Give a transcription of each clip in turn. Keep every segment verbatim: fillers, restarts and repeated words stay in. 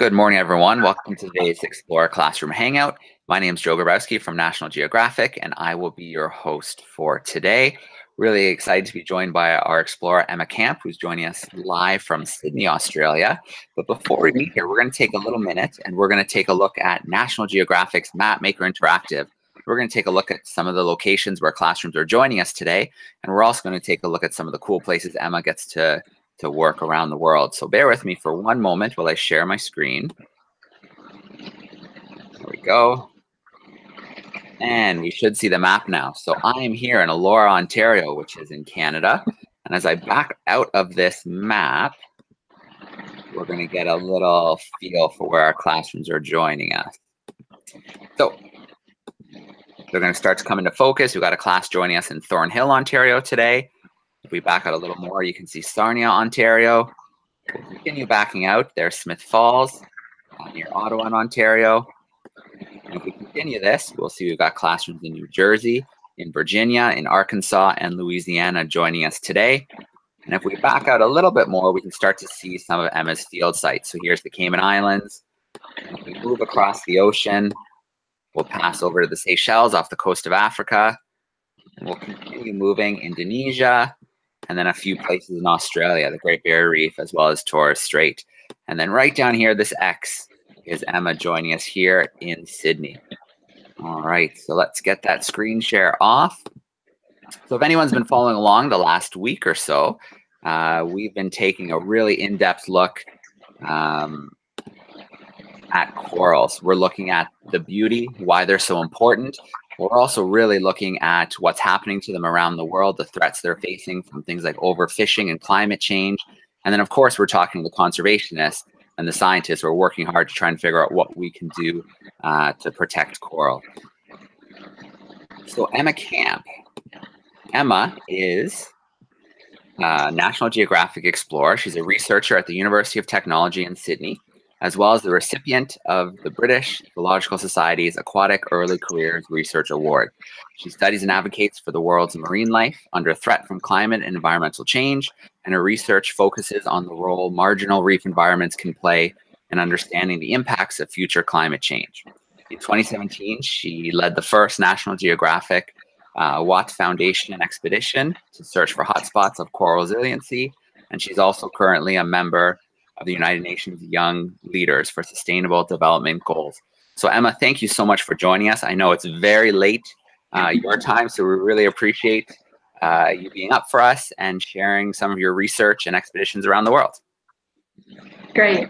Good morning, everyone. Welcome to today's Explorer Classroom Hangout. My name is Joe Grabowski from National Geographic, and I will be your host for today. Really excited to be joined by our explorer, Emma Camp, who's joining us live from Sydney, Australia. But before we meet here, we're going to take a little minute, and we're going to take a look at National Geographic's Map Maker Interactive. We're going to take a look at some of the locations where classrooms are joining us today, and we're also going to take a look at some of the cool places Emma gets to to work around the world. So bear with me for one moment while I share my screen. There we go. And we should see the map now. So I am here in Aurora, Ontario, which is in Canada. And as I back out of this map, we're going to get a little feel for where our classrooms are joining us. So they're going to start to come into focus. We've got a class joining us in Thornhill, Ontario today. If we back out a little more, you can see Sarnia, Ontario. We'll continue backing out. There's Smith Falls near Ottawa in Ontario. And if we continue this, we'll see we've got classrooms in New Jersey, in Virginia, in Arkansas, and Louisiana joining us today. And if we back out a little bit more, we can start to see some of Emma's field sites. So here's the Cayman Islands. And if we move across the ocean, we'll pass over to the Seychelles off the coast of Africa. And we'll continue moving Indonesia, and then a few places in Australia, the Great Barrier Reef, as well as Torres Strait. And then right down here, this X is Emma joining us here in Sydney. All right, so let's get that screen share off. So if anyone's been following along the last week or so, uh, we've been taking a really in-depth look um, at corals. We're looking at the beauty, why they're so important. We're also really looking at what's happening to them around the world, the threats they're facing from things like overfishing and climate change. And then, of course, we're talking to the conservationists and the scientists who are working hard to try and figure out what we can do uh, to protect coral. So Emma Camp. Emma is a National Geographic Explorer. She's a researcher at the University of Technology in Sydney, as well as the recipient of the British Zoological Society's Aquatic Early Careers Research Award. She studies and advocates for the world's marine life under threat from climate and environmental change, and her research focuses on the role marginal reef environments can play in understanding the impacts of future climate change. In twenty seventeen, she led the first National Geographic uh, Watts Foundation expedition to search for hotspots of coral resiliency, and she's also currently a member of the United Nations Young Leaders for Sustainable Development Goals. So Emma, thank you so much for joining us. I know it's very late uh, your time, so we really appreciate uh, you being up for us and sharing some of your research and expeditions around the world. Great.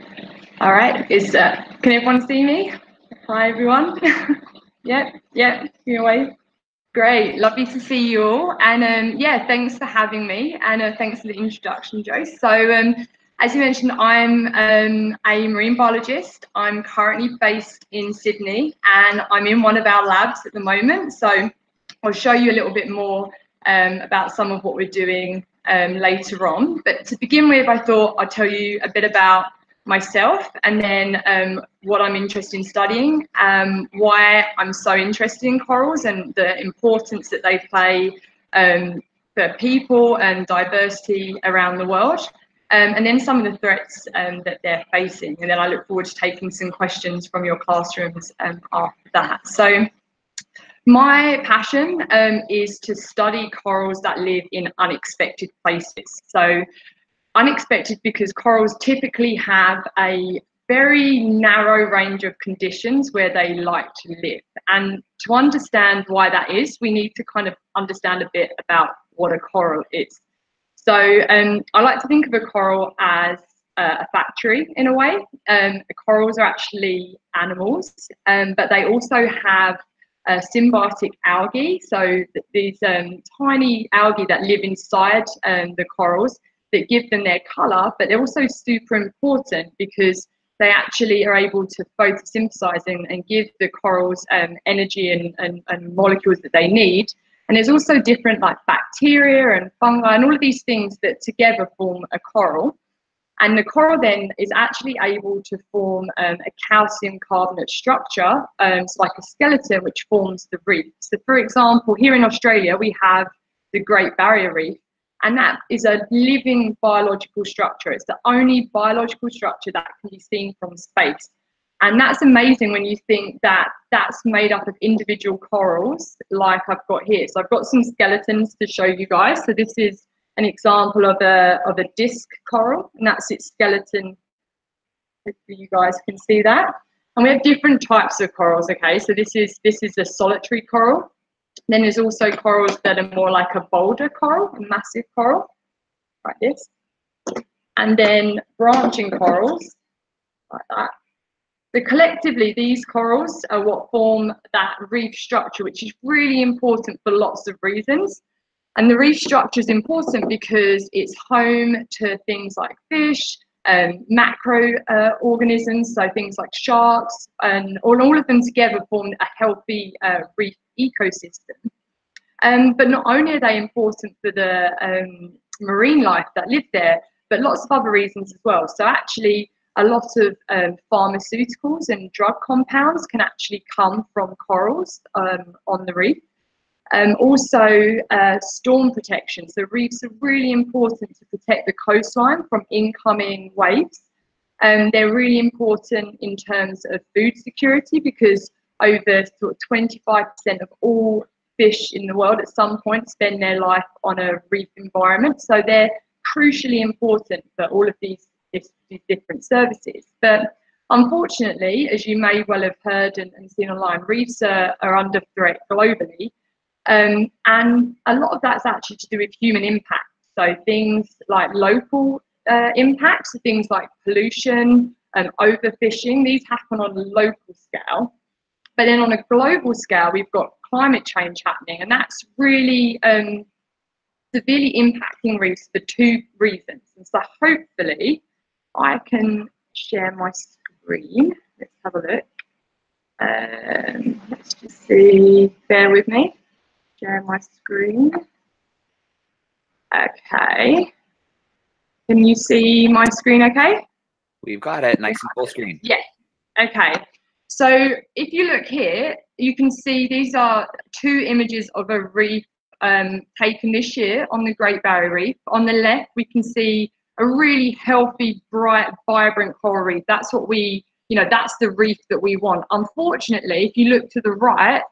All right. Is uh, can everyone see me? Hi, everyone. Yep. Yep. You're away. Great. Lovely to see you all. And um, yeah, thanks for having me. And uh, thanks for the introduction, Joe. So. Um, As you mentioned, I'm um, a marine biologist. I'm currently based in Sydney and I'm in one of our labs at the moment. So I'll show you a little bit more um, about some of what we're doing um, later on. But to begin with, I thought I'd tell you a bit about myself and then um, what I'm interested in studying, um, why I'm so interested in corals and the importance that they play um, for people and diversity around the world. Um, and then some of the threats um, that they're facing. And then I look forward to taking some questions from your classrooms um, after that. So my passion um, is to study corals that live in unexpected places. So unexpected because corals typically have a very narrow range of conditions where they like to live. And to understand why that is, we need to kind of understand a bit about what a coral is. So um, I like to think of a coral as uh, a factory in a way. Um, corals are actually animals, um, but they also have uh, symbiotic algae. So these um, tiny algae that live inside um, the corals that give them their color, but they're also super important because they actually are able to photosynthesize and, and give the corals um, energy and, and, and molecules that they need. And there's also different like bacteria and fungi and all of these things that together form a coral. And the coral then is actually able to form um, a calcium carbonate structure. Um, it's like a skeleton which forms the reef. So for example, here in Australia, we have the Great Barrier Reef. And that is a living biological structure. It's the only biological structure that can be seen from space. And that's amazing when you think that that's made up of individual corals like I've got here. So I've got some skeletons to show you guys. So this is an example of a, of a disc coral, and that's its skeleton. Hopefully you guys can see that. And we have different types of corals, okay? So this is, this is a solitary coral. Then there's also corals that are more like a boulder coral, a massive coral, like this. And then branching corals, like that. So collectively, these corals are what form that reef structure, which is really important for lots of reasons. And the reef structure is important because it's home to things like fish, um, macro uh, organisms, so things like sharks, and all, all of them together form a healthy uh, reef ecosystem. Um, but not only are they important for the um, marine life that live there, but lots of other reasons as well. So actually, a lot of um, pharmaceuticals and drug compounds can actually come from corals um, on the reef. Um, also, uh, storm protection. So reefs are really important to protect the coastline from incoming waves. Um, they're really important in terms of food security because over sort of twenty-five percent of all fish in the world at some point spend their life on a reef environment. So they're crucially important for all of these These different services. But unfortunately, as you may well have heard and, and seen online, reefs are, are under threat globally, um, and a lot of that's actually to do with human impact. So things like local uh, impacts, things like pollution and overfishing, these happen on a local scale. But then on a global scale, we've got climate change happening, and that's really um, severely impacting reefs for two reasons. And so hopefully I can share my screen. Let's have a look. Um, let's just see. Bear with me. Share my screen. Okay. Can you see my screen okay? We've got it. Nice and full screen. Yeah. Okay. So if you look here, you can see these are two images of a reef um, taken this year on the Great Barrier Reef. On the left, we can see a really healthy, bright, vibrant coral reef. That's what we, you know, that's the reef that we want. Unfortunately, if you look to the right,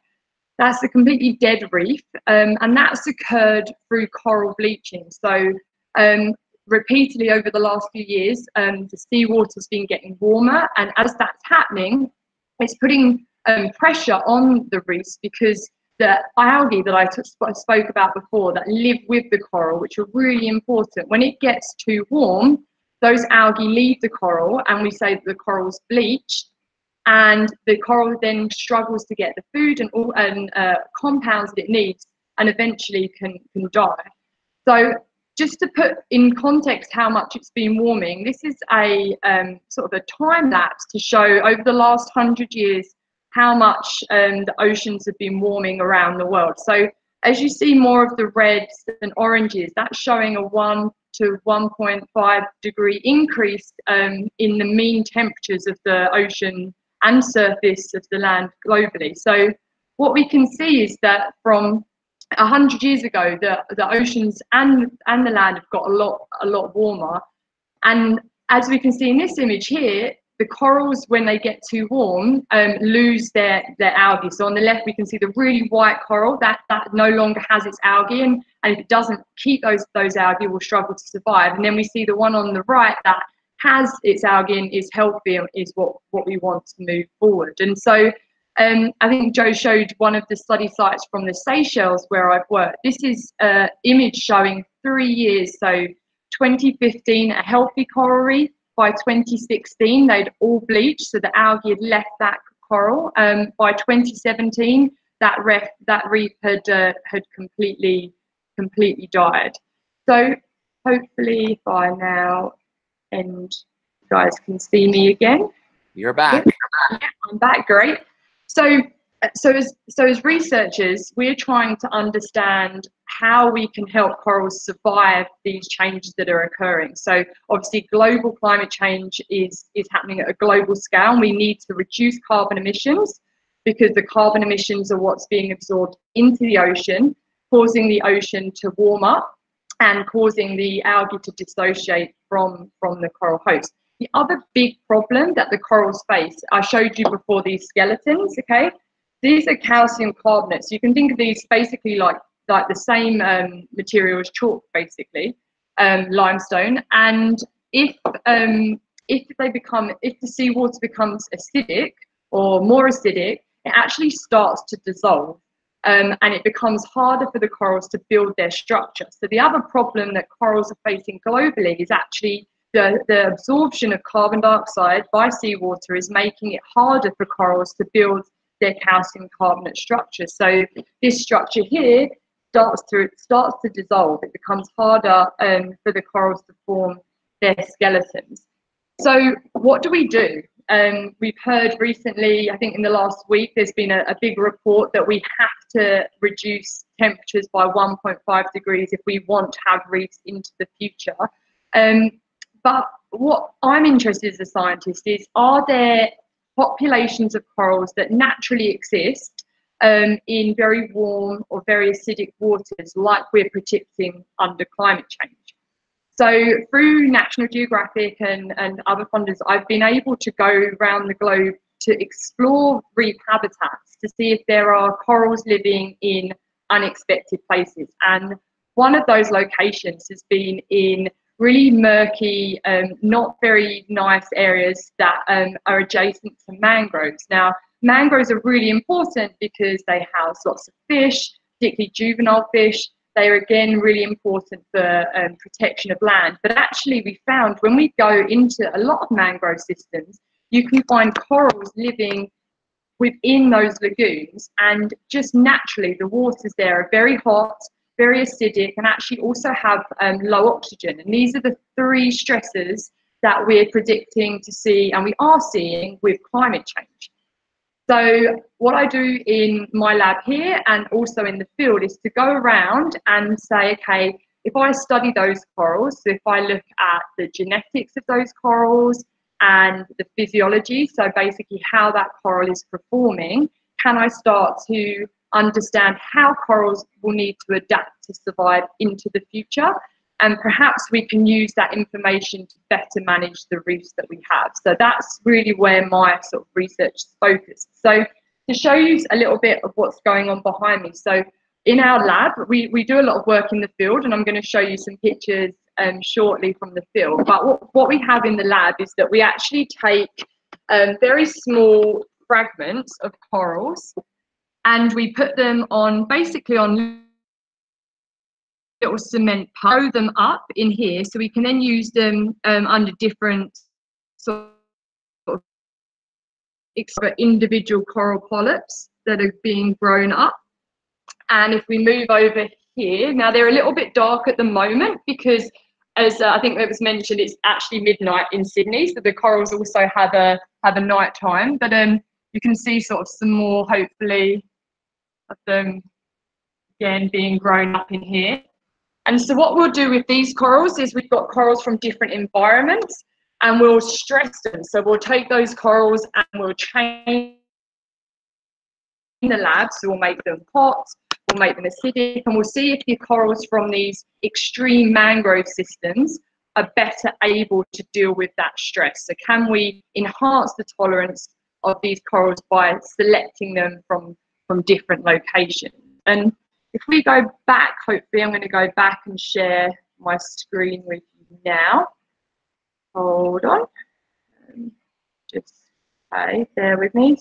that's a completely dead reef, um, and that's occurred through coral bleaching. So um, repeatedly over the last few years, um, the seawater's been getting warmer, and as that's happening, it's putting um, pressure on the reefs because the algae that I t spoke about before that live with the coral, which are really important. When it gets too warm, those algae leave the coral, and we say that the coral's bleached, and the coral then struggles to get the food and, all, and uh, compounds that it needs, and eventually can, can die. So just to put in context how much it's been warming, this is a um, sort of a time lapse to show over the last hundred years how much um, the oceans have been warming around the world. So as you see more of the reds and oranges, that's showing a one to one point five degree increase um, in the mean temperatures of the ocean and surface of the land globally. So what we can see is that from one hundred years ago, the, the oceans and, and the land have got a lot, a lot warmer. And as we can see in this image here, the corals, when they get too warm, um, lose their, their algae. So on the left, we can see the really white coral that, that no longer has its algae, and, and if it doesn't keep those, those algae, will struggle to survive. And then we see the one on the right that has its algae and is healthy and is what, what we want to move forward. And so um, I think Joe showed one of the study sites from the Seychelles where I've worked. This is an image showing three years, so twenty fifteen, a healthy coral reef. By twenty sixteen, they'd all bleached, so the algae had left that coral. Um, by twenty seventeen, that reef, that reef had uh, had completely, completely died. So hopefully, by now, and you guys can see me again. You're back. Yeah, I'm back. Great. So, so as so as researchers, we're trying to understand how we can help corals survive these changes that are occurring. So obviously global climate change is, is happening at a global scale, and we need to reduce carbon emissions because the carbon emissions are what's being absorbed into the ocean, causing the ocean to warm up. and causing the algae to dissociate from, from the coral host. The other big problem that the corals face, I showed you before these skeletons, okay? These are calcium carbonates. You can think of these basically like, like the same um, material as chalk, basically, um, limestone. And if, um, if, they become, if the seawater becomes acidic or more acidic, it actually starts to dissolve. Um, and it becomes harder for the corals to build their structure. So the other problem that corals are facing globally is actually the, the absorption of carbon dioxide by seawater is making it harder for corals to build their calcium carbonate structure. So this structure here starts to, starts to dissolve. It becomes harder um, for the corals to form their skeletons. So what do we do? Um, we've heard recently, I think in the last week, there's been a, a big report that we have to reduce temperatures by one point five degrees if we want to have reefs into the future. Um, but what I'm interested in as a scientist is, are there populations of corals that naturally exist um, in very warm or very acidic waters like we're predicting under climate change? So through National Geographic and, and other funders, I've been able to go around the globe to explore reef habitats to see if there are corals living in unexpected places. And one of those locations has been in really murky, um, not very nice areas that um, are adjacent to mangroves. Now, mangroves are really important because they house lots of fish, particularly juvenile fish. They are again really important for um, protection of land, but actually we found when we go into a lot of mangrove systems, you can find corals living within those lagoons, and just naturally the waters there are very hot, very acidic, and actually also have um, low oxygen. And these are the three stresses that we're predicting to see, and we are seeing with climate change. So what I do in my lab here and also in the field is to go around and say, okay, if I study those corals, so if I look at the genetics of those corals and the physiology, so basically how that coral is performing, can I start to understand how corals will need to adapt to survive into the future? And perhaps we can use that information to better manage the reefs that we have. So that's really where my sort of research is focused. So to show you a little bit of what's going on behind me. So in our lab, we, we do a lot of work in the field, and I'm going to show you some pictures um, shortly from the field. But what, what we have in the lab is that we actually take um, very small fragments of corals, and we put them on, basically on little cement, throw them up in here so we can then use them um, under different sort of individual coral polyps that are being grown up. And if we move over here, now they're a little bit dark at the moment because, as uh, I think it was mentioned, it's actually midnight in Sydney, so the corals also have a have a night time. But um, you can see sort of some more, hopefully, of them again being grown up in here. And so what we'll do with these corals is we've got corals from different environments, and we'll stress them. So we'll take those corals and we'll change in the lab. So we'll make them hot, we'll make them acidic, and we'll see if the corals from these extreme mangrove systems are better able to deal with that stress. So can we enhance the tolerance of these corals by selecting them from, from different locations? And if we go back, hopefully, I'm going to go back and share my screen with you now. Hold on. Just, okay, bear with me.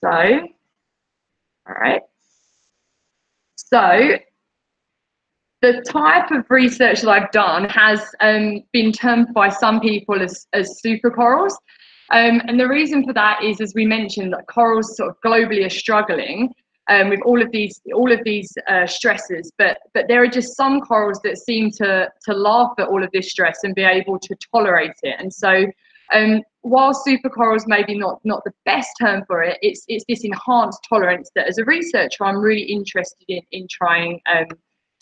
So, all right. So, the type of research that I've done has um, been termed by some people as, as super corals. Um, and the reason for that is, as we mentioned, that corals sort of globally are struggling Um, with all of these, all of these uh, stresses, but but there are just some corals that seem to to laugh at all of this stress and be able to tolerate it. And so, um, while super corals may be not not the best term for it, it's it's this enhanced tolerance that, as a researcher, I'm really interested in in trying um,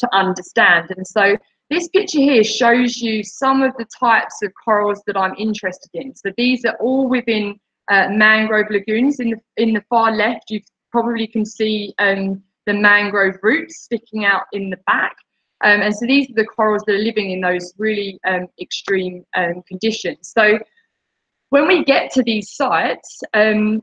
to understand. And so, this picture here shows you some of the types of corals that I'm interested in. So these are all within uh, mangrove lagoons. In the in the far left, you've probably can see um, the mangrove roots sticking out in the back. Um, and so these are the corals that are living in those really um, extreme um, conditions. So when we get to these sites, um,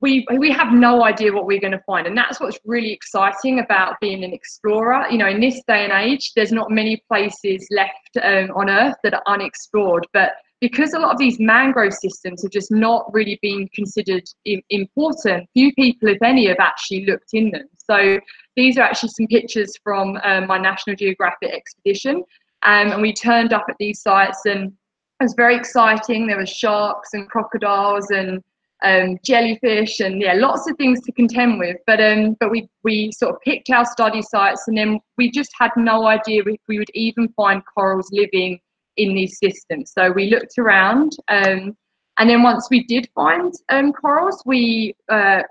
we, we have no idea what we're going to find. And that's what's really exciting about being an explorer. You know, in this day and age, there's not many places left um, on Earth that are unexplored. But because a lot of these mangrove systems have just not really been considered important, few people, if any, have actually looked in them. So these are actually some pictures from um, my National Geographic expedition. Um, and we turned up at these sites, and it was very exciting. There were sharks and crocodiles and um, jellyfish and, yeah, lots of things to contend with. But um, but we, we sort of picked our study sites, and then we just had no idea if we would even find corals living in these systems. So we looked around, um, and then once we did find um, corals, we uh,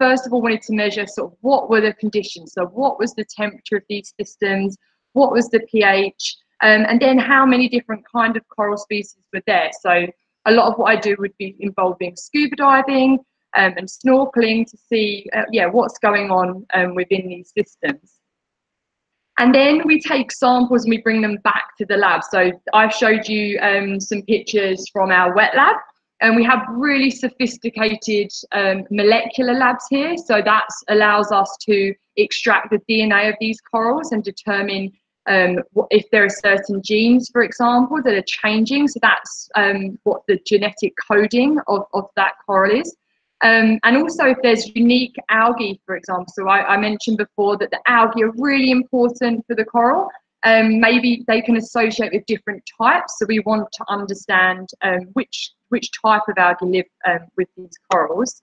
first of all wanted to measure sort of what were the conditions. So what was the temperature of these systems? What was the pH? Um, and then how many different kind of coral species were there? So a lot of what I do would be involving scuba diving um, and snorkeling to see uh, yeah, what's going on um, within these systems. And then we take samples and we bring them back to the lab. So I've showed you um, some pictures from our wet lab, and we have really sophisticated um, molecular labs here. So that allows us to extract the D N A of these corals and determine um, what, if there are certain genes, for example, that are changing. So that's um, what the genetic coding of, of that coral is. Um, and also if there's unique algae, for example. So I, I mentioned before that the algae are really important for the coral. Um, maybe they can associate with different types, so we want to understand um, which which type of algae live um, with these corals.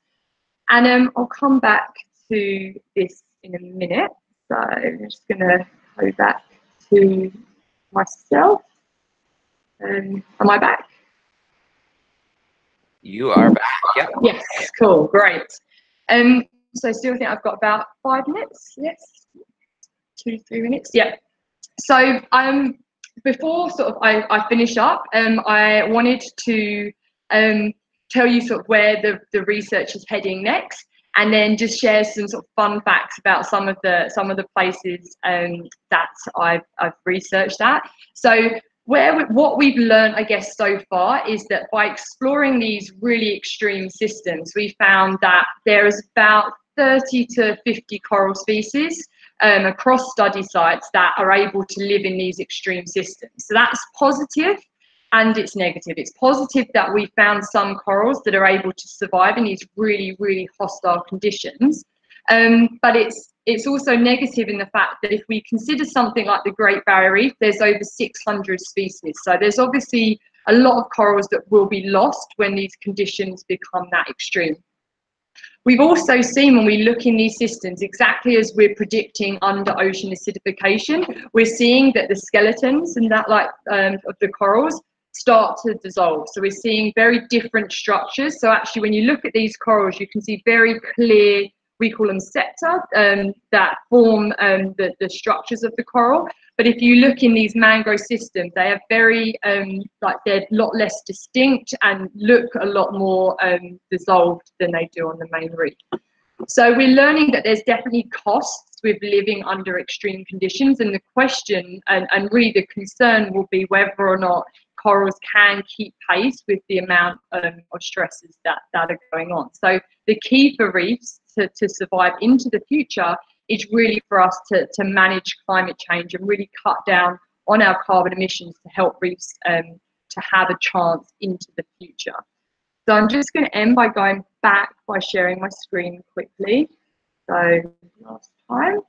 And um, I'll come back to this in a minute. So I'm just going to go back to myself. Um, am I back? You are back. Yep. Yes. Cool. Great. Um. So I still think I've got about five minutes. Yes. Two, three minutes. Yeah. So um, before sort of I, I finish up, um, I wanted to um tell you sort of where the the research is heading next, and then just share some sort of fun facts about some of the some of the places um that I've I've researched at. So. Where we, what we've learned, I guess, so far is that by exploring these really extreme systems, we found that there is about thirty to fifty coral species um, across study sites that are able to live in these extreme systems. So that's positive and it's negative. It's positive that we found some corals that are able to survive in these really, really hostile conditions. Um, but it's It's also negative in the fact that if we consider something like the Great Barrier Reef, there's over six hundred species. So there's obviously a lot of corals that will be lost when these conditions become that extreme. We've also seen when we look in these systems, exactly as we're predicting under ocean acidification, we're seeing that the skeletons and that like um, of the corals start to dissolve. So we're seeing very different structures. So actually when you look at these corals, you can see very clear, we call them septa, um, that form um, the, the structures of the coral. But if you look in these mangrove systems, they are very, um, like they're a lot less distinct and look a lot more um, dissolved than they do on the main reef. So we're learning that there's definitely costs with living under extreme conditions. And the question and, and really the concern will be whether or not corals can keep pace with the amount um, of stresses that, that are going on. So the key for reefs to, to survive into the future is really for us to, to manage climate change and really cut down on our carbon emissions to help reefs um, to have a chance into the future. So I'm just going to end by going back by sharing my screen quickly. So last time.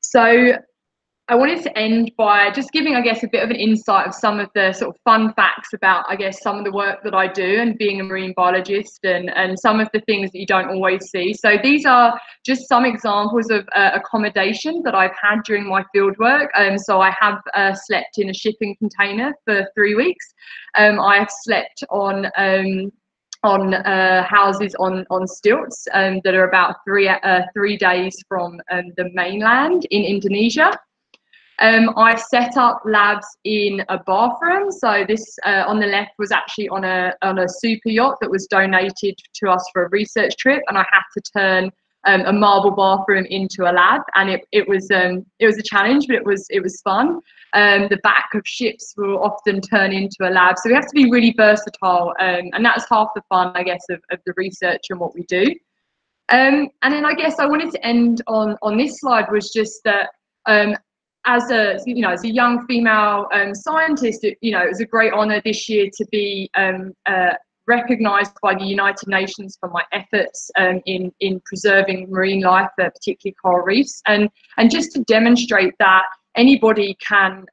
So I wanted to end by just giving, I guess, a bit of an insight of some of the sort of fun facts about, I guess, some of the work that I do and being a marine biologist and, and some of the things that you don't always see. So these are just some examples of uh, accommodation that I've had during my fieldwork. Um, so I have uh, slept in a shipping container for three weeks. Um, I have slept on um, on uh, houses on, on stilts um, that are about three, uh, three days from um, the mainland in Indonesia. Um, I set up labs in a bathroom. So this uh, on the left was actually on a on a super yacht that was donated to us for a research trip, and I had to turn um, a marble bathroom into a lab, and it, it was um, it was a challenge, but it was it was fun. Um, the back of ships will often turn into a lab, so we have to be really versatile, um, and that's half the fun, I guess, of, of the research and what we do. Um, and then I guess I wanted to end on on this slide was just that um, as a you know as a young female um, scientist, it, you know it was a great honour this year to be um, uh, recognised by the United Nations for my efforts um, in in preserving marine life, uh, particularly coral reefs, and and just to demonstrate that anybody can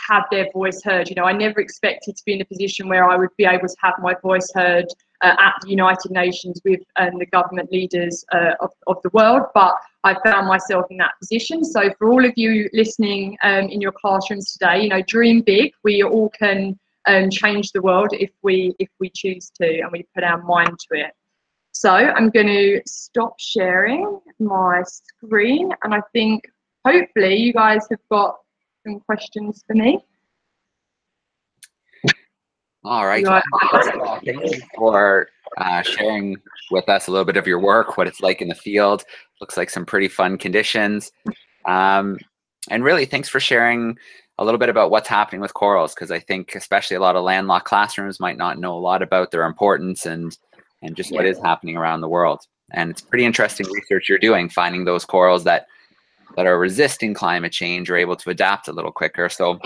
have their voice heard. You know, I never expected to be in a position where I would be able to have my voice heard uh, at the United Nations with um, the government leaders uh, of, of the world, but I found myself in that position. So for all of you listening um, in your classrooms today, you know, dream big. We all can um, change the world if we, if we choose to and we put our mind to it. So I'm going to stop sharing my screen, and I think hopefully you guys have got some questions for me. All right. Thank you for uh, sharing with us a little bit of your work, what it's like in the field. Looks like some pretty fun conditions. Um, and really, thanks for sharing a little bit about what's happening with corals, because I think especially a lot of landlocked classrooms might not know a lot about their importance and, and just yeah. what is happening around the world. And it's pretty interesting research you're doing, finding those corals that that are resisting climate change or able to adapt a little quicker. So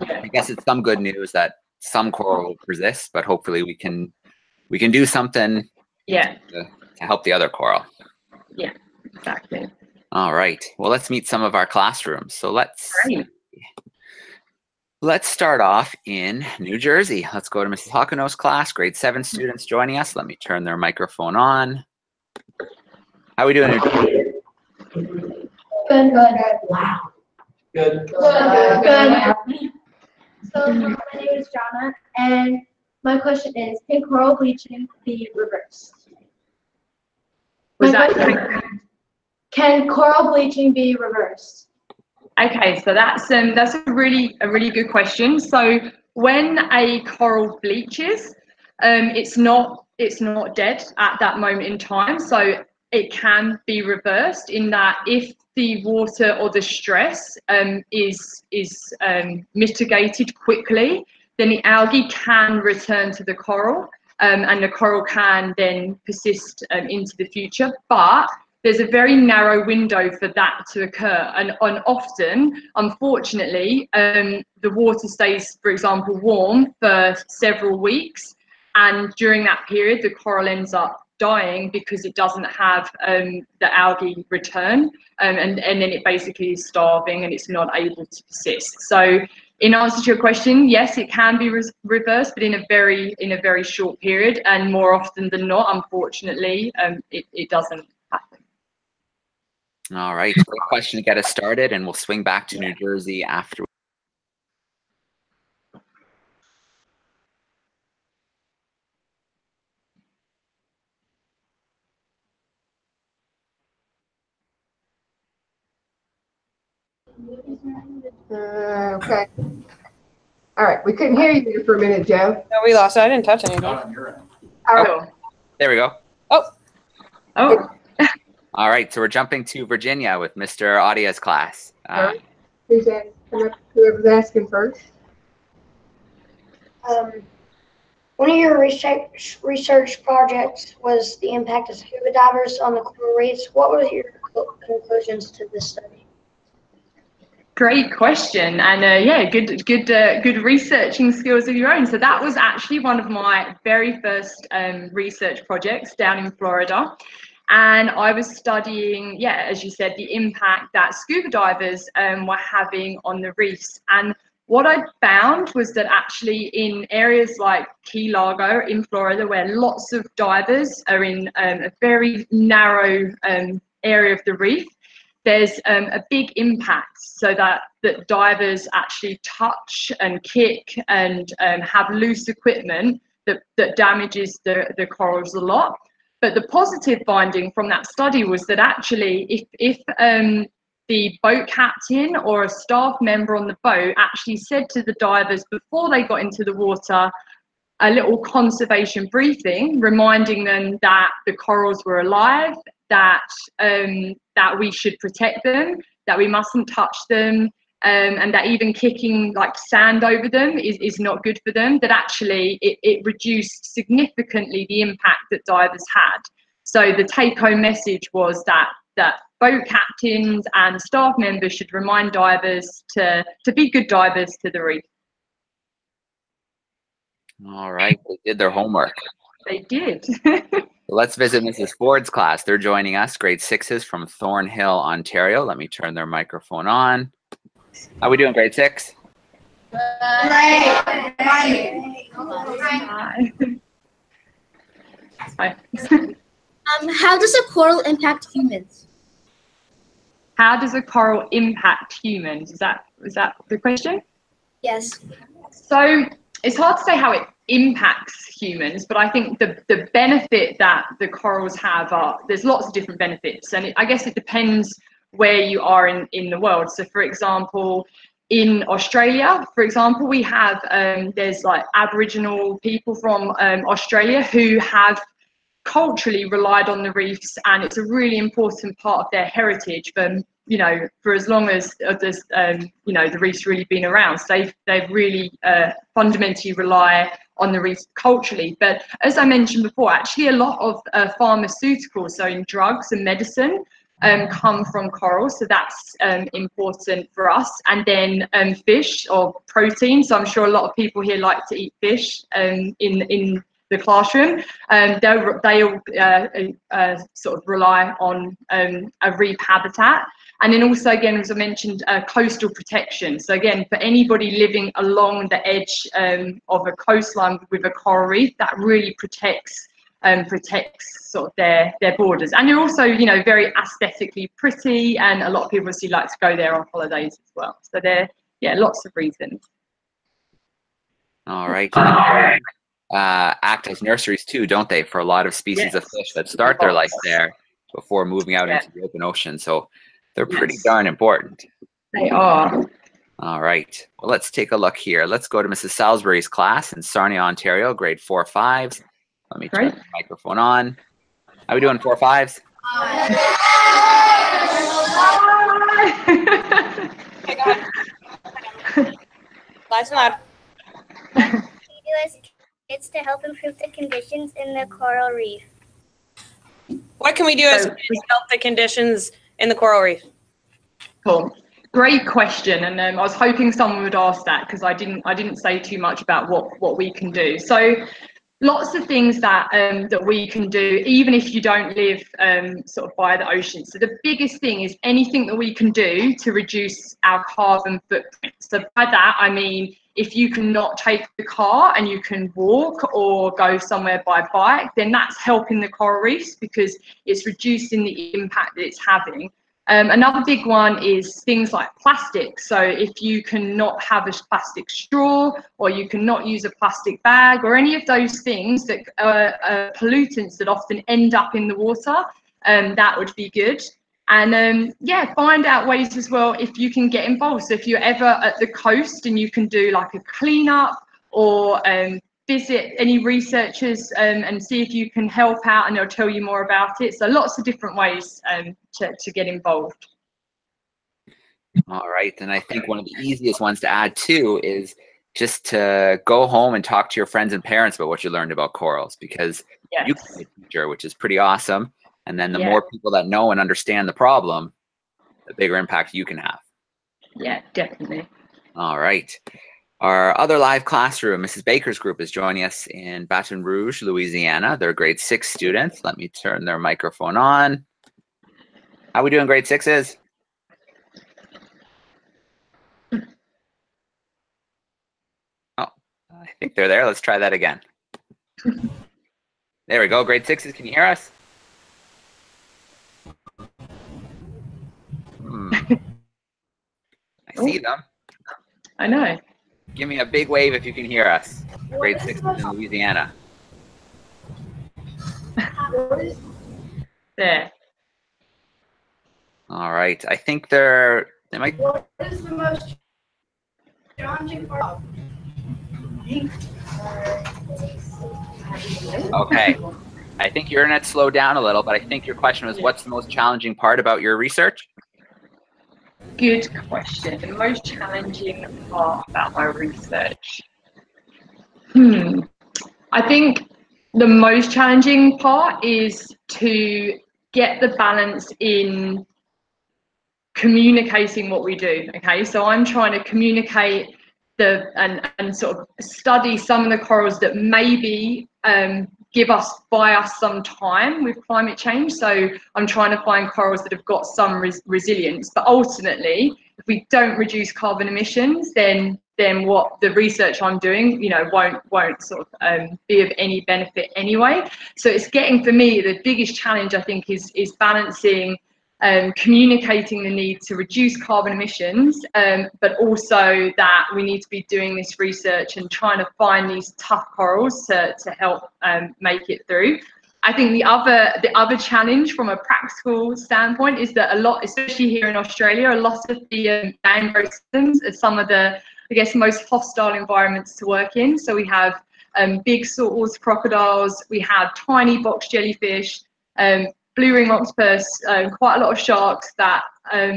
I guess it's some good news that some coral resists, but hopefully we can we can do something yeah. to, to help the other coral. Yeah, exactly. All right. Well, let's meet some of our classrooms. So let's right. let's start off in New Jersey. Let's go to Missus Hockenau's class, grade seven students joining us. Let me turn their microphone on. How are we doing, New Jersey? Good, good, wow. Good. Good, good, good. So my name is Jana, and my question is, can coral bleaching be reversed? Was my that Can coral bleaching be reversed? Okay, so that's um that's a really a really good question. So when a coral bleaches, um it's not it's not dead at that moment in time. So it can be reversed in that if the water or the stress um, is is um, mitigated quickly, then the algae can return to the coral, um, and the coral can then persist um, into the future. But there's a very narrow window for that to occur, and, and often, unfortunately, um, the water stays, for example, warm for several weeks, and during that period, the coral ends up dying because it doesn't have um, the algae return, um, and, and then it basically is starving and it's not able to persist. So in answer to your question, yes, it can be re reversed, but in a very in a very short period, and more often than not, unfortunately, um, it, it doesn't happen. All right, great question to get us started, and we'll swing back to New Jersey after. Uh, okay. All right. We couldn't hear you there for a minute, Joe. No, we lost it. I didn't touch anything. All right. Oh, there we go. Oh. Oh. All right. So we're jumping to Virginia with Mister Audia's class. Uh, Who's that? Whoever's asking first. Um, one of your research research projects was the impact of scuba divers on the coral reefs. What were your conclusions to this study? Great question, and uh, yeah, good, good, uh, good researching skills of your own. So that was actually one of my very first um, research projects down in Florida, and I was studying, yeah, as you said, the impact that scuba divers um, were having on the reefs. And what I found was that actually in areas like Key Largo in Florida, where lots of divers are in um, a very narrow um, area of the reef, there's um, a big impact, so that, that divers actually touch and kick and um, have loose equipment that, that damages the, the corals a lot. But the positive finding from that study was that actually if, if um, the boat captain or a staff member on the boat actually said to the divers before they got into the water a little conservation briefing, reminding them that the corals were alive that um, that we should protect them, that we mustn't touch them, um, and that even kicking like sand over them is, is not good for them, that actually it, it reduced significantly the impact that divers had. So the take-home message was that that boat captains and staff members should remind divers to, to be good divers to the reef. All right, they did their homework. They did. Let's visit Missus Ford's class. They're joining us, grade sixes from Thornhill, Ontario. Let me turn their microphone on. How are we doing, grade six? Good. Hi. Hi. Hi. Um, how does a coral impact humans? How does a coral impact humans? Is that is that the question? Yes. So it's hard to say how it impacts humans, but I think the, the benefit that the corals have are, there's lots of different benefits, and it, I guess it depends where you are in, in the world. So for example, in Australia, for example, we have, um, there's like Aboriginal people from um, Australia who have culturally relied on the reefs, and it's a really important part of their heritage for, you know, for as long as uh, this, um, you know, the reef's really been around. So they've, they've really uh, fundamentally rely on the reef culturally. But as I mentioned before, actually a lot of uh, pharmaceuticals, so in drugs and medicine, um, come from corals. So that's um, important for us. And then um, fish or protein. So I'm sure a lot of people here like to eat fish um, in, in the classroom. Um, they all uh, uh, sort of rely on um, a reef habitat. And then also, again, as I mentioned, uh, coastal protection. So again, for anybody living along the edge um, of a coastline with a coral reef, that really protects um, protects sort of their, their borders. And you're also, you know, very aesthetically pretty, and a lot of people obviously like to go there on holidays as well. So there, yeah, lots of reasons. All right. Uh, act as nurseries too, don't they, for a lot of species yes. of fish that start their life there before moving out yeah. into the open ocean. So they're pretty darn important. They are. All right. Well, let's take a look here. Let's go to Missus Salisbury's class in Sarnia, Ontario, grade four fives. Let me turn the microphone on. How are we doing, four fives? Oh my God. That's not. It's to help improve the conditions in the coral reef. What can we do as we help the conditions in the coral reef? Cool, great question, and um, I was hoping someone would ask that because I didn't. I didn't say too much about what what we can do. So, lots of things that um, that we can do, even if you don't live um, sort of by the ocean. So the biggest thing is anything that we can do to reduce our carbon footprint. So by that I mean, if you cannot take the car and you can walk or go somewhere by bike, then that's helping the coral reefs because it's reducing the impact that it's having. Um, another big one is things like plastic. So if you cannot have a plastic straw or you cannot use a plastic bag or any of those things that are, are pollutants that often end up in the water, um, that would be good. And um, yeah, find out ways as well if you can get involved. So if you're ever at the coast and you can do like a cleanup or um, visit any researchers um, and see if you can help out, and they'll tell you more about it. So lots of different ways um, to, to get involved. All right, and I think one of the easiest ones to add too is just to go home and talk to your friends and parents about what you learned about corals, because yes. you can be a teacher, which is pretty awesome. And then the yeah. more people that know and understand the problem, the bigger impact you can have. Yeah, definitely. All right. Our other live classroom, Missus Baker's group, is joining us in Baton Rouge, Louisiana. They're grade six students. Let me turn their microphone on. How are we doing, grade sixes? Oh, I think they're there. Let's try that again. There we go, grade sixes, can you hear us? Hmm. I see them. I know. Give me a big wave if you can hear us. Grade six in Louisiana. There. All right. I think they're. They might. What is the most challenging part? Okay. I think your internet slowed down a little, but I think your question was, what's the most challenging part about your research? Good question. The most challenging part about my research? Hmm. I think the most challenging part is to get the balance in communicating what we do. Okay, so I'm trying to communicate the and, and sort of study some of the corals that maybe um, give us, buy us some time with climate change. So I'm trying to find corals that have got some res resilience. But ultimately, if we don't reduce carbon emissions, then then what the research I'm doing, you know, won't won't sort of um, be of any benefit anyway. So it's getting, for me, the biggest challenge I think is is balancing um, communicating the need to reduce carbon emissions, um, but also that we need to be doing this research and trying to find these tough corals to to help um, make it through. I think the other the other challenge from a practical standpoint is that a lot, especially here in Australia, a lot of the um, land growth systems are some of the, I guess, most hostile environments to work in. So we have um, big saltwater crocodiles, we have tiny box jellyfish, um, blue ring octopus, um, quite a lot of sharks that, because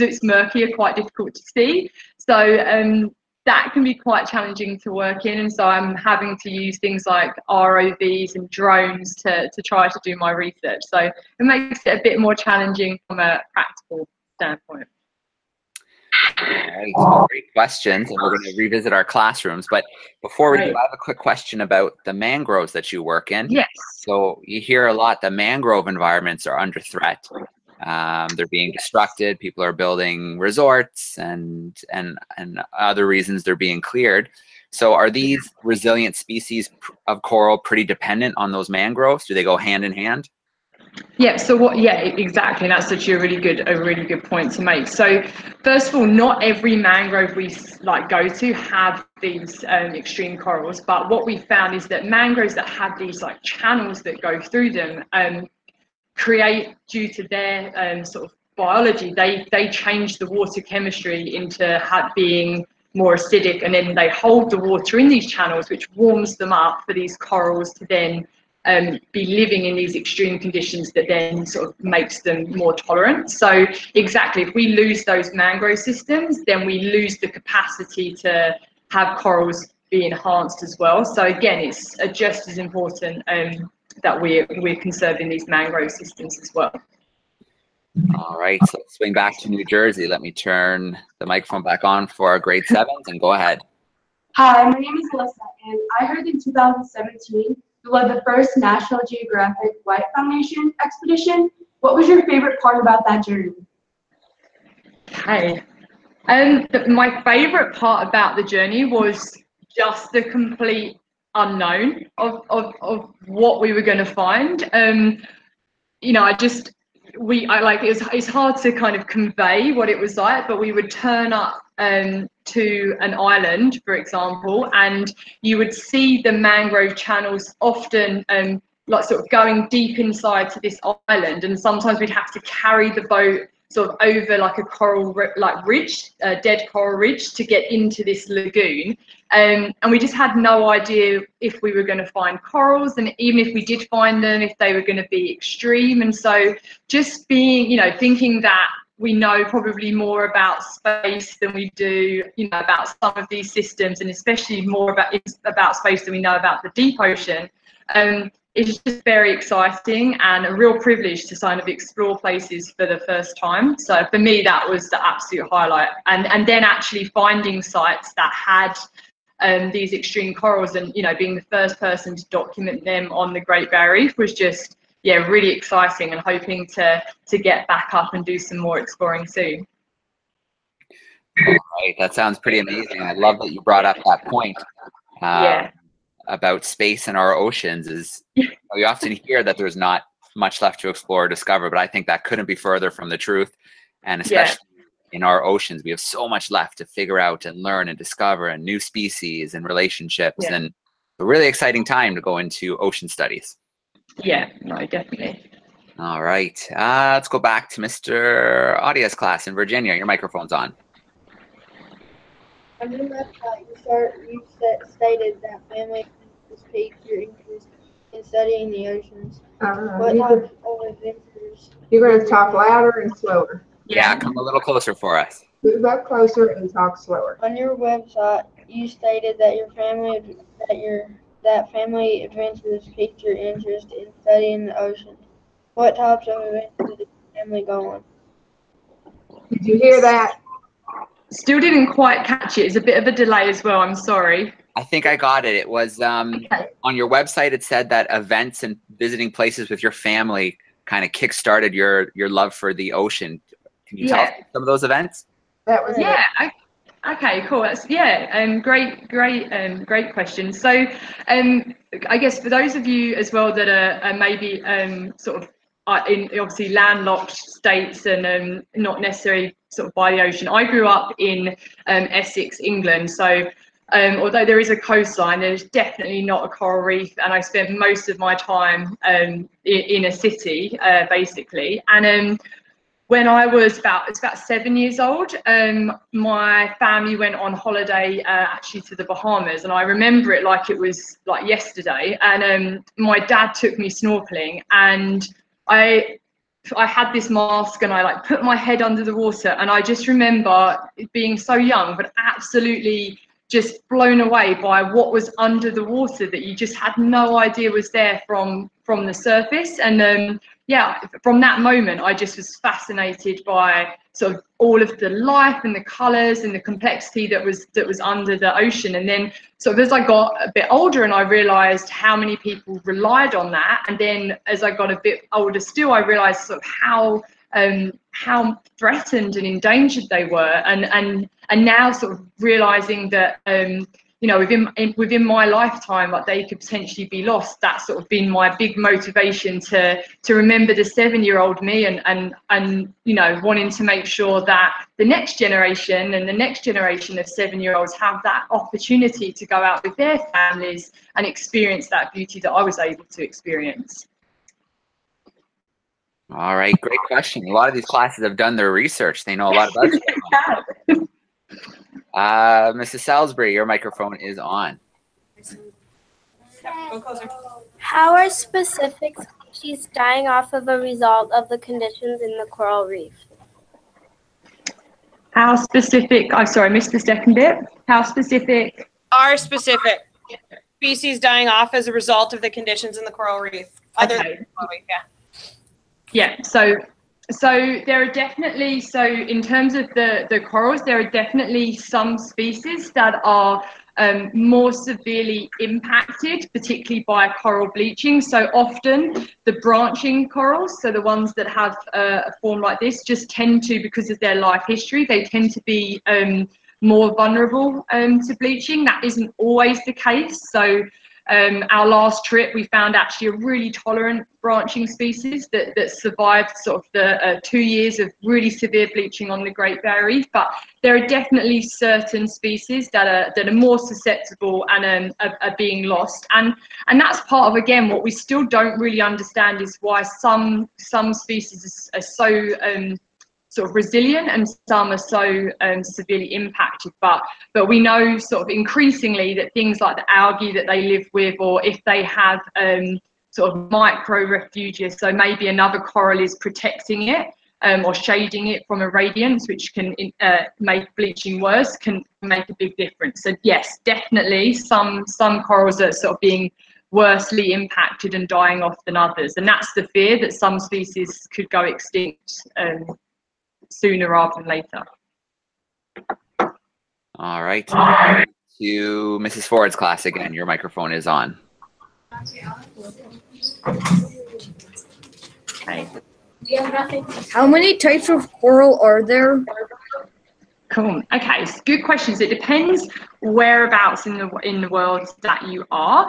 um, it's murky, are quite difficult to see. So um, that can be quite challenging to work in. And so I'm having to use things like R O Vs and drones to, to try to do my research. So it makes it a bit more challenging from a practical standpoint. All right, great questions, and we're going to revisit our classrooms. But before we do, I have a quick question about the mangroves that you work in. Yes. So you hear a lot the mangrove environments are under threat. Um, they're being destructed. People are building resorts, and and and other reasons they're being cleared. So are these resilient species of coral pretty dependent on those mangroves? Do they go hand in hand? Yeah, so what, yeah, exactly. That's such a really good, a really good point to make. So first of all, not every mangrove we like go to have these um, extreme corals, but what we found is that mangroves that have these like channels that go through them um, create, due to their um, sort of biology, they, they change the water chemistry into have, being more acidic, and then they hold the water in these channels, which warms them up for these corals to then Um, be living in these extreme conditions that then sort of makes them more tolerant. So exactly, if we lose those mangrove systems, then we lose the capacity to have corals be enhanced as well. So again, it's uh, just as important um, that we're, we're conserving these mangrove systems as well. All right, so let's swing back to New Jersey. Let me turn the microphone back on for our grade sevens and go ahead. Hi, my name is Alyssa, and I heard in two thousand seventeen, you led the first National Geographic Watts Foundation expedition. What was your favorite part about that journey? Okay. Um, my favorite part about the journey was just the complete unknown of, of, of what we were going to find. Um, you know, I just, we, I like, it's, it's hard to kind of convey what it was like, but we would turn up um, to an island, for example, and you would see the mangrove channels often um, like sort of going deep inside to this island, and sometimes we'd have to carry the boat sort of over like a coral like ridge, a dead coral ridge, to get into this lagoon, um, and we just had no idea if we were going to find corals, and even if we did find them, if they were going to be extreme. And so just being, you know, thinking that we know probably more about space than we do, you know, about some of these systems, and especially more about about space than we know about the deep ocean. Um, it's just very exciting and a real privilege to kind of explore places for the first time. So for me, that was the absolute highlight. And and then actually finding sites that had um, these extreme corals, and you know, being the first person to document them on the Great Barrier Reef was just, yeah, really exciting, and hoping to to get back up and do some more exploring soon. All right, that sounds pretty amazing. I love that you brought up that point um, yeah. about space in our oceans. Is you know, you often hear that there's not much left to explore or discover, but I think that couldn't be further from the truth. And especially yeah. in our oceans, we have so much left to figure out and learn and discover, and new species and relationships, yeah. and a really exciting time to go into ocean studies. Yeah, no, definitely. All right, uh, let's go back to Mister Audia's class in Virginia. Your microphone's on. I mean, that's like you, start, you stated that family is paid for your increase in studying the oceans. All right. What types of adventures? You're going to talk louder and slower. Yeah, come a little closer for us. Move up closer and talk slower. On your website, you stated that your family that your that family adventures piqued your interest in studying the ocean. What types of adventures did your family go on? Did you hear that? Still didn't quite catch it. It's a bit of a delay as well. I'm sorry. I think I got it. It was um, okay. On your website. It said that events and visiting places with your family kind of kickstarted your your love for the ocean. Can you yeah. tell us some of those events? That was yeah. It. I, okay, cool. That's, yeah, um, great, great, um, great question. So, um, I guess for those of you as well that are, are maybe um, sort of are in obviously landlocked states and um, not necessarily sort of by the ocean. I grew up in um, Essex, England. So. Um, although there is a coastline, there's definitely not a coral reef, and I spent most of my time um, in, in a city, uh, basically. And um, when I was about, it's about seven years old, um, my family went on holiday uh, actually to the Bahamas, and I remember it like it was like yesterday. And um, my dad took me snorkeling, and I. I had this mask and I like put my head under the water, and I just remember being so young, but absolutely just blown away by what was under the water that you just had no idea was there from from the surface. And um, yeah, from that moment, I just was fascinated by sort of all of the life and the colours and the complexity that was that was under the ocean. And then sort of as I got a bit older, and I realised how many people relied on that. And then as I got a bit older still, I realised sort of how um, how threatened and endangered they were. And and and now sort of realizing that um you know within within my lifetime, like, they could potentially be lost. That's sort of been my big motivation to to remember the seven-year-old me, and and and you know wanting to make sure that the next generation and the next generation of seven-year-olds have that opportunity to go out with their families and experience that beauty that I was able to experience. All right, great question. A lot of these classes have done their research. They know a lot about it. Uh, Missus Salisbury, your microphone is on. Go closer. How are specific species dying off of a result of the conditions in the coral reef? How specific, I'm sorry, I missed the second bit. How specific? Are specific species dying off as a result of the conditions in the coral reef? Other okay. than the coral reef, yeah. Yeah, so so there are definitely, so in terms of the, the corals, there are definitely some species that are um, more severely impacted, particularly by coral bleaching. So often the branching corals, so the ones that have uh, a form like this, just tend to, because of their life history, they tend to be um, more vulnerable um, to bleaching. That isn't always the case. So Um, our last trip, we found actually a really tolerant branching species that, that survived sort of the uh, two years of really severe bleaching on the Great Barrier Reef. But there are definitely certain species that are that are more susceptible and um, are, are being lost. And and that's part of, again, what we still don't really understand is why some some species are so um, sort of resilient and some are so um, severely impacted, but but we know sort of increasingly that things like the algae that they live with, or if they have um, sort of micro refugia, so maybe another coral is protecting it um, or shading it from irradiance, which can uh, make bleaching worse, can make a big difference. So yes, definitely some some corals are sort of being worsely impacted and dying off than others, and that's the fear, that some species could go extinct um, sooner rather than later. All right. Bye. To Missus Ford's class again. Your microphone is on. Hi. How many types of coral are there? Cool. Okay. So good questions. It depends whereabouts in the in the world that you are.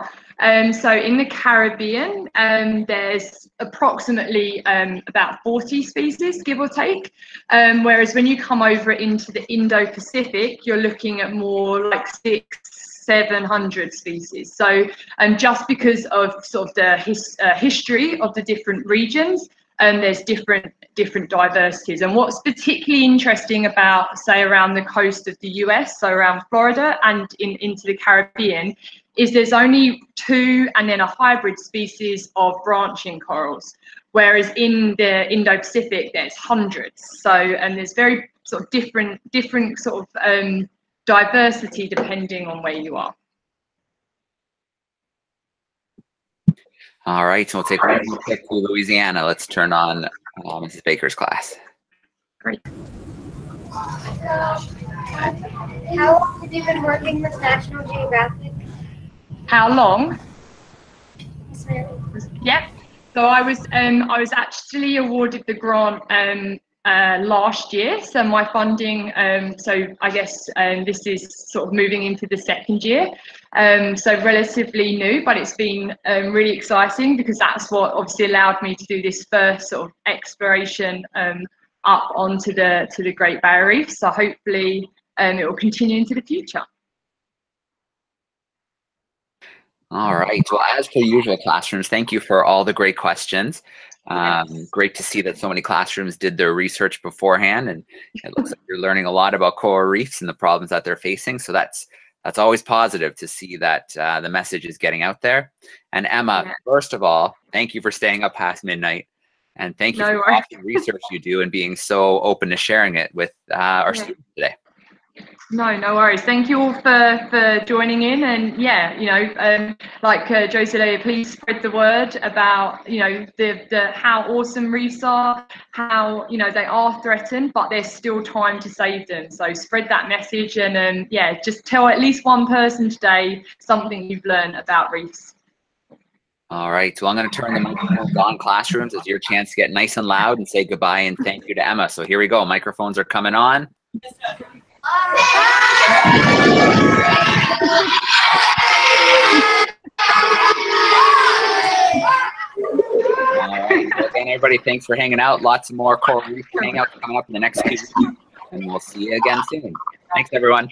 Um, so in the Caribbean, um, there's approximately um, about forty species, give or take, um, whereas when you come over into the Indo-Pacific, you're looking at more like six, seven hundred species. So um, just because of sort of the his, uh, history of the different regions, and um, there's different different diversities. And what's particularly interesting about, say, around the coast of the U S, so around Florida and in, into the Caribbean, is there's only two and then a hybrid species of branching corals, whereas in the Indo-Pacific there's hundreds. So, and there's very sort of different, different sort of um, diversity depending on where you are. All right, so we'll take one more pick to Louisiana. Let's turn on uh, Missus Baker's class. Great. How long have you been working with National Geographic? How long? Yep. So I was um, I was actually awarded the grant um, uh, last year. So my funding. Um, so I guess um, this is sort of moving into the second year. Um, so relatively new, but it's been um, really exciting because that's what obviously allowed me to do this first sort of exploration um, up onto the to the Great Barrier Reef. So hopefully um, it will continue into the future. All right, well, as per usual, classrooms, thank you for all the great questions. Um, great to see that so many classrooms did their research beforehand, and it looks like you're learning a lot about coral reefs and the problems that they're facing. So that's that's always positive to see that uh, the message is getting out there. And Emma, yeah. First of all, thank you for staying up past midnight, and thank you no for all the research you do and being so open to sharing it with uh, our yeah. students today. No, no worries. Thank you all for, for joining in, and yeah, you know, um, like uh, Joe said earlier, please spread the word about, you know, the, the how awesome reefs are, how, you know, they are threatened, but there's still time to save them. So spread that message, and um, yeah, just tell at least one person today something you've learned about reefs. All right, so I'm going to turn the microphones on, classrooms. It's your chance to get nice and loud and say goodbye and thank you to Emma. So here we go. Microphones are coming on. Alright, well, everybody, thanks for hanging out. Lots more coral reef hangouts coming up in the next few weeks, and we'll see you again soon. Thanks, everyone.